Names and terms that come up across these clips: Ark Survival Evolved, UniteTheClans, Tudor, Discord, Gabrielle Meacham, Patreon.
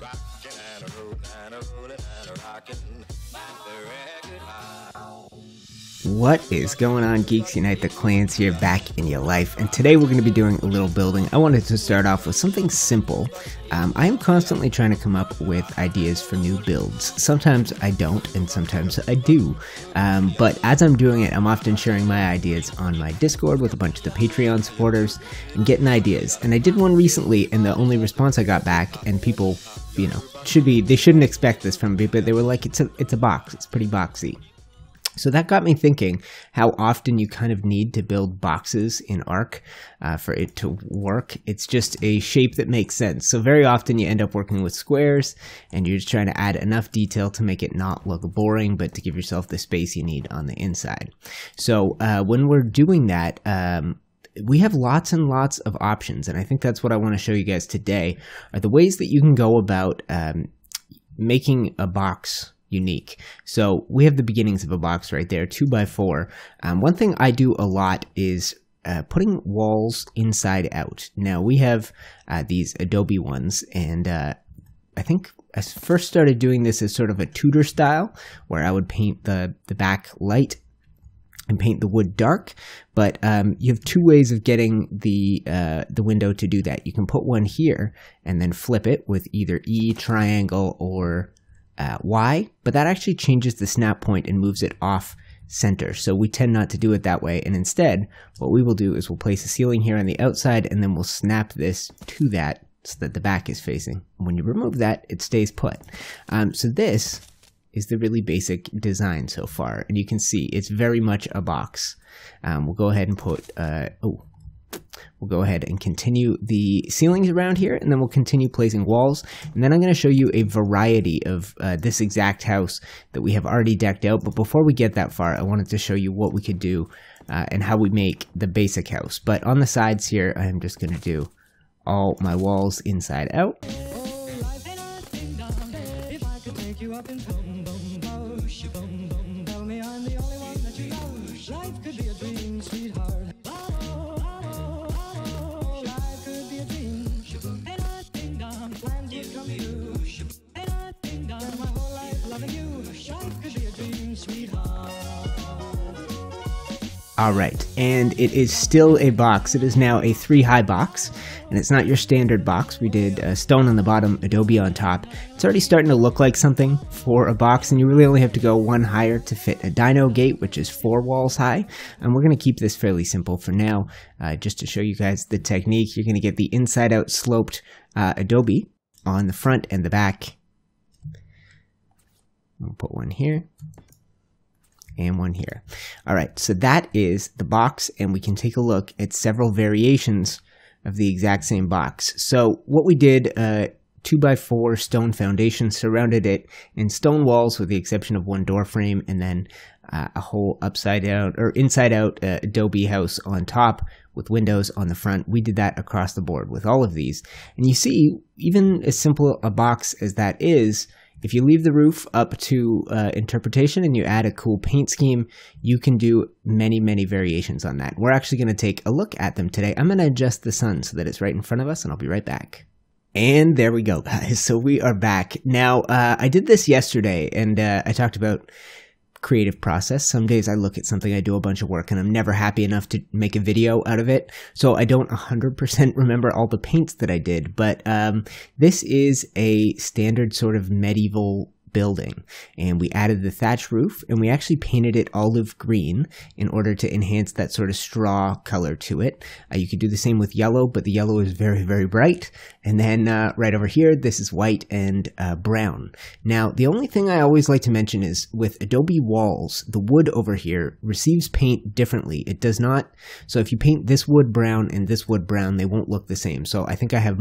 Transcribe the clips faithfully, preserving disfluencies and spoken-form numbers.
rockin' and a rollin' and a rollin' and a rockin'. What is going on, geeks? Unite the Clans here, back in your life, and today we're going to be doing a little building. I wanted to start off with something simple. Um, I am constantly trying to come up with ideas for new builds. Sometimes I don't, and sometimes I do. Um, but as I'm doing it, I'm often sharing my ideas on my Discord with a bunch of the Patreon supporters and getting ideas. And I did one recently, and the only response I got back, and people, you know, should be they shouldn't expect this from me, but they were like, "It's a it's a box. It's pretty boxy." So that got me thinking how often you kind of need to build boxes in Ark uh, for it to work. It's just a shape that makes sense. So very often you end up working with squares and you're just trying to add enough detail to make it not look boring, but to give yourself the space you need on the inside. So uh, when we're doing that, um, we have lots and lots of options. And I think that's what I want to show you guys today, are the ways that you can go about um, making a box unique. So we have the beginnings of a box right there, two by four. Um, one thing I do a lot is uh, putting walls inside out. Now we have uh, these Adobe ones, and uh, I think I first started doing this as sort of a Tudor style, where I would paint the, the back light and paint the wood dark, but um, you have two ways of getting the uh, the window to do that. You can put one here and then flip it with either E, triangle, or Uh, y, but that actually changes the snap point and moves it off center. So we tend not to do it that way, and instead what we will do is we'll place a ceiling here on the outside, and then we'll snap this to that so that the back is facing. When you remove that, it stays put. Um, so this is the really basic design so far, and you can see it's very much a box. Um, we'll go ahead and put uh, oh We'll go ahead and continue the ceilings around here, and then we'll continue placing walls. And then I'm going to show you a variety of uh, this exact house that we have already decked out. But before we get that far, I wanted to show you what we could do uh, and how we make the basic house. But on the sides here, I'm just going to do all my walls inside out. All right, and it is still a box. It is now a three high box, and it's not your standard box. We did uh, stone on the bottom, Adobe on top. It's already starting to look like something for a box, and you really only have to go one higher to fit a dino gate, which is four walls high. And we're gonna keep this fairly simple for now, uh, just to show you guys the technique. You're gonna get the inside out sloped uh, Adobe on the front and the back. I'll put one here and one here. All right, so that is the box, and we can take a look at several variations of the exact same box. So what we did, uh, two by four stone foundation, surrounded it in stone walls with the exception of one door frame, and then uh, a whole upside down or inside out uh, Adobe house on top with windows on the front. We did that across the board with all of these. And you see, even as simple a box as that is, if you leave the roof up to uh, interpretation and you add a cool paint scheme, you can do many, many variations on that. We're actually going to take a look at them today. I'm going to adjust the sun so that it's right in front of us, and I'll be right back. And there we go, guys. So we are back. Now, uh, I did this yesterday, and uh, I talked about creative process. Some days I look at something, I do a bunch of work, and I'm never happy enough to make a video out of it. So I don't one hundred percent remember all the paints that I did, but um, this is a standard sort of medieval building, and we added the thatch roof, and we actually painted it olive green in order to enhance that sort of straw color to it. Uh, you could do the same with yellow, but the yellow is very, very bright. And then uh, right over here, this is white and uh, brown. Now, the only thing I always like to mention is with Adobe walls, the wood over here receives paint differently. It does not. So if you paint this wood brown and this wood brown, they won't look the same. So I think I have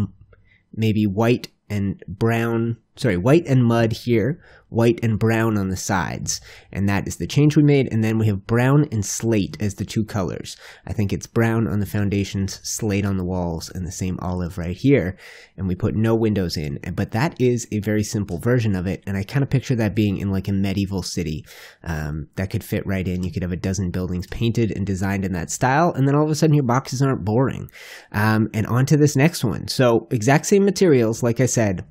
maybe white and brown, sorry, white and mud here, white and brown on the sides, and that is the change we made. And then we have brown and slate as the two colors. I think it's brown on the foundations, slate on the walls, and the same olive right here, and we put no windows in. But that is a very simple version of it, and I kind of picture that being in like a medieval city. Um, that could fit right in. You could have a dozen buildings painted and designed in that style, and then all of a sudden your boxes aren't boring. Um, and on to this next one. So exact same materials, like I said,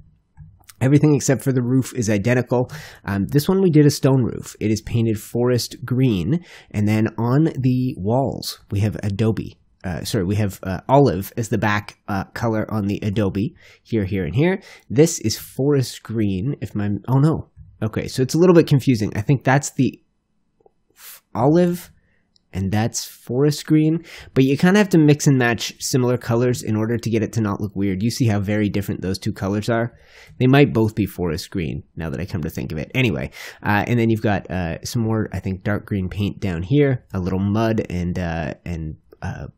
Everything except for the roof is identical. Um, this one we did a stone roof. It is painted forest green, and then on the walls we have adobe. Uh, sorry, we have uh, olive as the back uh, color on the adobe here, here, and here. This is forest green. If my oh no, okay, so it's a little bit confusing. I think that's the olive. And that's forest green, but you kind of have to mix and match similar colors in order to get it to not look weird. You see how very different those two colors are? They might both be forest green, now that I come to think of it. Anyway, uh, and then you've got uh, some more, I think, dark green paint down here, a little mud and, uh, and uh,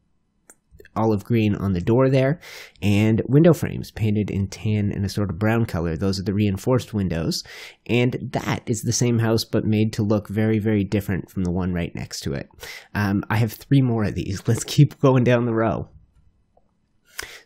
olive green on the door there, and window frames painted in tan and a sort of brown color. Those are the reinforced windows, and that is the same house but made to look very, very different from the one right next to it. Um, I have three more of these. Let's keep going down the row.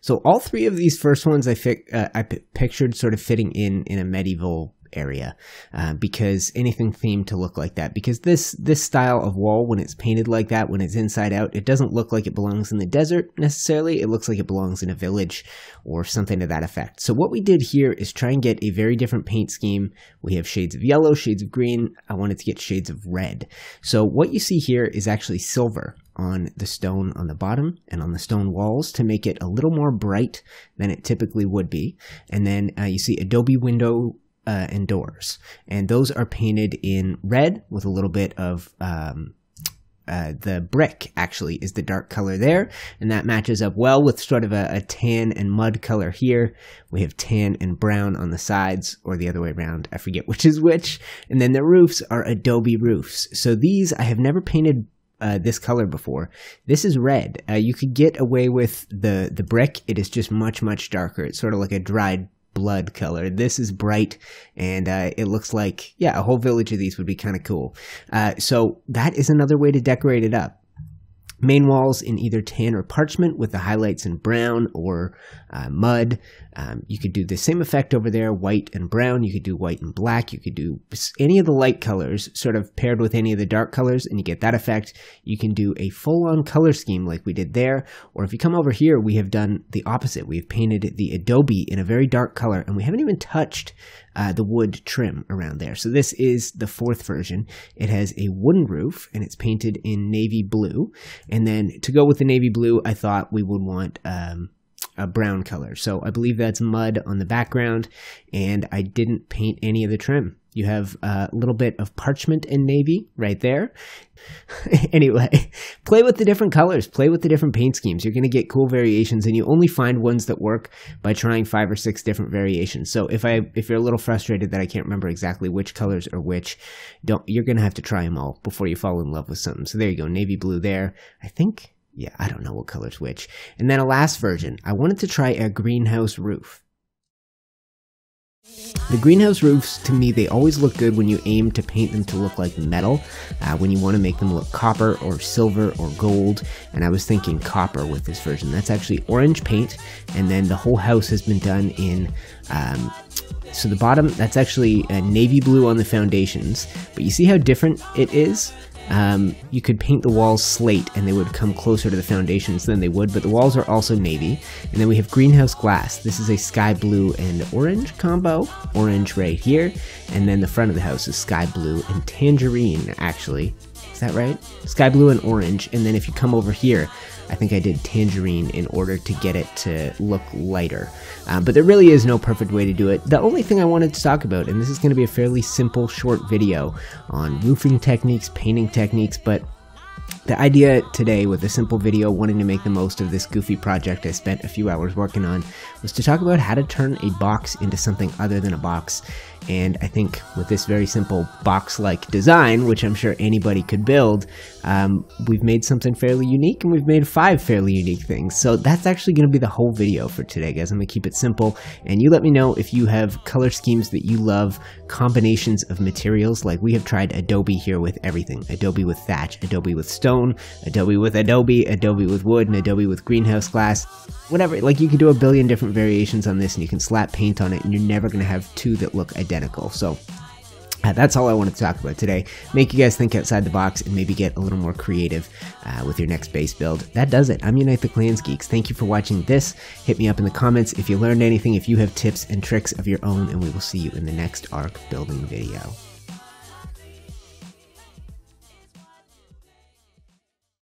So all three of these first ones I, fi uh, I pictured sort of fitting in in a medieval area, uh, because anything themed to look like that, because this this style of wall, when it's painted like that, when it's inside out, it doesn't look like it belongs in the desert necessarily. It looks like it belongs in a village or something to that effect. So what we did here is try and get a very different paint scheme. We have shades of yellow, shades of green. I wanted to get shades of red. So what you see here is actually silver on the stone on the bottom and on the stone walls to make it a little more bright than it typically would be. And then uh, you see adobe window Uh, and doors, and those are painted in red with a little bit of um, uh, the brick actually is the dark color there, and that matches up well with sort of a, a tan and mud color here. We have tan and brown on the sides, or the other way around, I forget which is which. And then the roofs are adobe roofs. So these I have never painted Uh, this color before. This is red. Uh, you could get away with the the brick. It is just much much darker. It's sort of like a dried blood color. This is bright, and uh, it looks like, yeah, a whole village of these would be kind of cool. Uh, so that is another way to decorate it up. Main walls in either tan or parchment with the highlights in brown or uh, mud. Um, you could do the same effect over there, white and brown. You could do white and black. You could do any of the light colors sort of paired with any of the dark colors, and you get that effect. You can do a full-on color scheme like we did there, or if you come over here, we have done the opposite. We've painted the adobe in a very dark color, and we haven't even touched uh, the wood trim around there. So this is the fourth version. It has a wooden roof, and it's painted in navy blue. And then to go with the navy blue, I thought we would want um, a brown color. So I believe that's mud on the background, and I didn't paint any of the trim. You have a little bit of parchment and navy right there. Anyway, play with the different colors. Play with the different paint schemes. You're going to get cool variations, and you only find ones that work by trying five or six different variations. So if I if you're a little frustrated that I can't remember exactly which colors are which, don't you're going to have to try them all before you fall in love with something. So there you go, navy blue there. I think, yeah, I don't know what color's which. And then a last version. I wanted to try a greenhouse roof. The greenhouse roofs, to me, they always look good when you aim to paint them to look like metal, uh, when you want to make them look copper or silver or gold, and I was thinking copper with this version. That's actually orange paint, and then the whole house has been done in, um, so the bottom, that's actually a navy blue on the foundations, but you see how different it is? Um, you could paint the walls slate and they would come closer to the foundations than they would, but the walls are also navy. And then we have greenhouse glass. This is a sky blue and orange combo, orange right here. And then the front of the house is sky blue and tangerine, actually. Is that right? Sky blue and orange. And then if you come over here, I think I did tangerine in order to get it to look lighter. Uh, but there really is no perfect way to do it. The only thing I wanted to talk about, and this is going to be a fairly simple short video on roofing techniques, painting techniques, but the idea today with a simple video wanting to make the most of this goofy project I spent a few hours working on was to talk about how to turn a box into something other than a box. And I think with this very simple box-like design, which I'm sure anybody could build, um, we've made something fairly unique, and we've made five fairly unique things. So that's actually going to be the whole video for today, guys. I'm going to keep it simple, and you let me know if you have color schemes that you love, combinations of materials, like we have tried adobe here with everything. Adobe with thatch, adobe with stone, adobe with adobe, adobe with wood, and adobe with greenhouse glass. Whatever, like you can do a billion different variations on this, and you can slap paint on it, and you're never going to have two that look identical. So Uh, that's all I wanted to talk about today. Make you guys think outside the box and maybe get a little more creative uh, with your next base build. That does it. I'm UniteTheClans Geeks. Thank you for watching this. Hit me up in the comments if you learned anything, if you have tips and tricks of your own, and we will see you in the next Ark building video.